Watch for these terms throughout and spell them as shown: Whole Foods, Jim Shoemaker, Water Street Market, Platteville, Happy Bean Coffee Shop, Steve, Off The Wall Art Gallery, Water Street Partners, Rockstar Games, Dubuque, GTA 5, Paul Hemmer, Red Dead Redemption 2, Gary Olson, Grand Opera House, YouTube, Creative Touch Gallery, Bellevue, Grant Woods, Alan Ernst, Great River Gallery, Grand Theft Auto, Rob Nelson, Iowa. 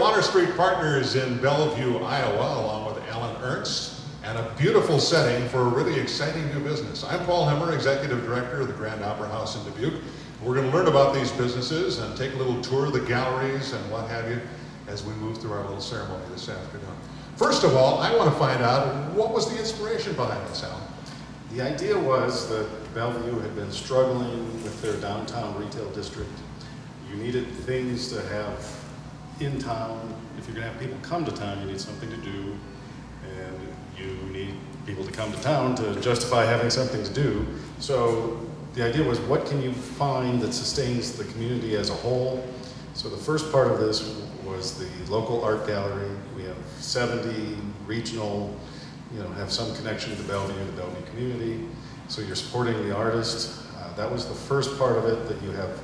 Water Street Partners in Bellevue, Iowa, along with Alan Ernst, and a beautiful setting for a really exciting new business. I'm Paul Hemmer, Executive Director of the Grand Opera House in Dubuque. We're going to learn about these businesses and take a little tour of the galleries and what have you as we move through our little ceremony this afternoon. First of all, I want to find out, what was the inspiration behind this, Alan? The idea was that Bellevue had been struggling with their downtown retail district. You needed things to have in town. If you're going to have people come to town, you need something to do, and you need people to come to town to justify having something to do. So the idea was, what can you find that sustains the community as a whole? So the first part of this was the local art gallery. We have 70 regional, have some connection to Bellevue and the Bellevue community. So you're supporting the artist. That was the first part of it, that you have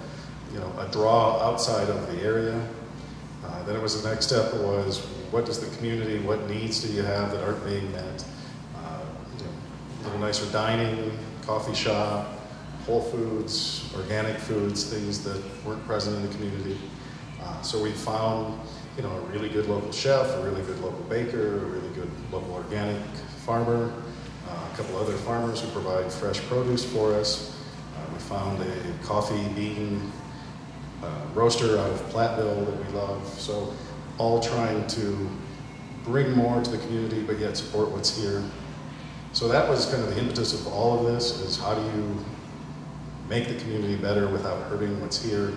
a draw outside of the area. Then it was the next step was, what does the community, what needs do you have that aren't being met? A little nicer dining, coffee shop, whole foods, organic foods, things that weren't present in the community. So we found a really good local chef, a really good local baker, a really good local organic farmer, a couple other farmers who provide fresh produce for us. We found a coffee bean roaster out of Platteville that we love. So all trying to bring more to the community, but yet support what's here. So that was kind of the impetus of all of this, is how do you make the community better without hurting what's here,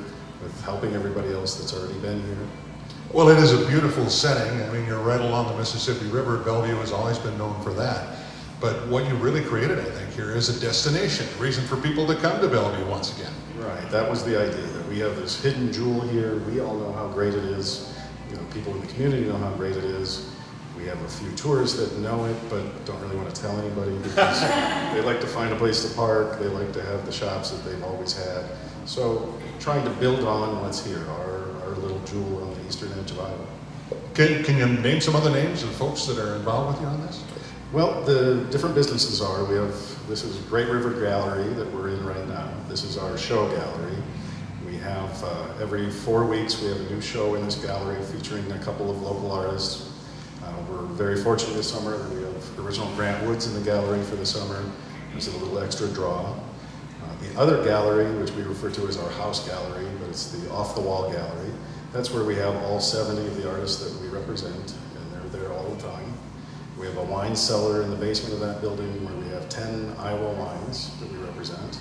with helping everybody else that's already been here. Well, it is a beautiful setting. I mean, you're right along the Mississippi River. Bellevue has always been known for that. But what you really created, I think, here is a destination, a reason for people to come to Bellevue once again. Right, that was the idea, that we have this hidden jewel here. We all know how great it is. People in the community know how great it is. We have a few tourists that know it, but don't really want to tell anybody, because they like to find a place to park. They like to have the shops that they've always had. So trying to build on what's here, our little jewel on the eastern edge of Iowa. Can you name some other names of folks that are involved with you on this? Well, the different businesses are, this is Great River Gallery that we're in right now. This is our show gallery. We have, every 4 weeks, we have a new show in this gallery featuring a couple of local artists. We're very fortunate this summer that we have the original Grant Woods in the gallery for the summer. There's a little extra draw. The other gallery, which we refer to as our house gallery, but it's the off-the-wall gallery. That's where we have all 70 of the artists that we represent, and they're there all the time. We have a wine cellar in the basement of that building where we have 10 Iowa wines that we represent.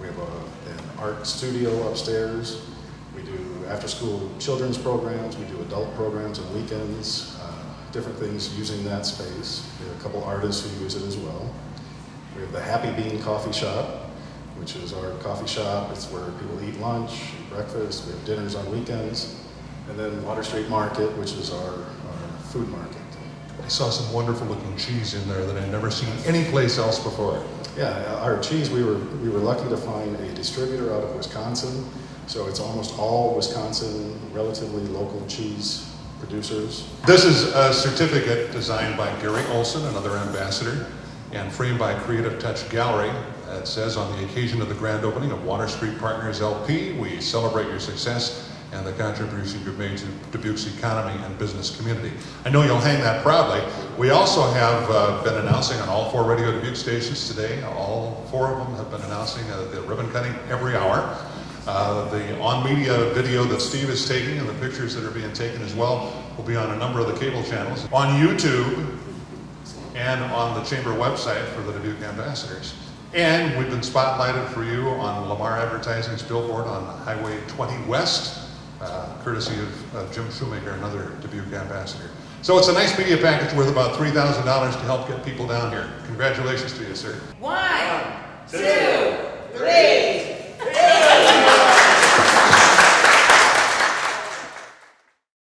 We have an art studio upstairs. We do after-school children's programs. We do adult programs on weekends. Different things using that space. We have a couple artists who use it as well. We have the Happy Bean Coffee Shop, which is our coffee shop. It's where people eat lunch, breakfast. We have dinners on weekends. And then Water Street Market, which is our food market. I saw some wonderful looking cheese in there that I'd never seen anyplace else before. Yeah, our cheese, we were lucky to find a distributor out of Wisconsin. So it's almost all Wisconsin, relatively local cheese producers. This is a certificate designed by Gary Olson, another ambassador, and framed by Creative Touch Gallery. It says, on the occasion of the grand opening of Water Street Partners LP, we celebrate your success and the contribution you've made to Dubuque's economy and business community. I know you'll hang that proudly. We also have been announcing on all 4 Radio Dubuque stations today. All 4 of them have been announcing the ribbon cutting every hour. The on-media video that Steve is taking, and the pictures that are being taken as well, will be on a number of the cable channels, on YouTube, and on the Chamber website for the Dubuque ambassadors. And we've been spotlighted for you on Lamar Advertising's billboard on Highway 20 West, courtesy of Jim Shoemaker, another Dubuque ambassador. So it's a nice media package worth about $3,000 to help get people down here. Congratulations to you, sir. 1, 2, 3.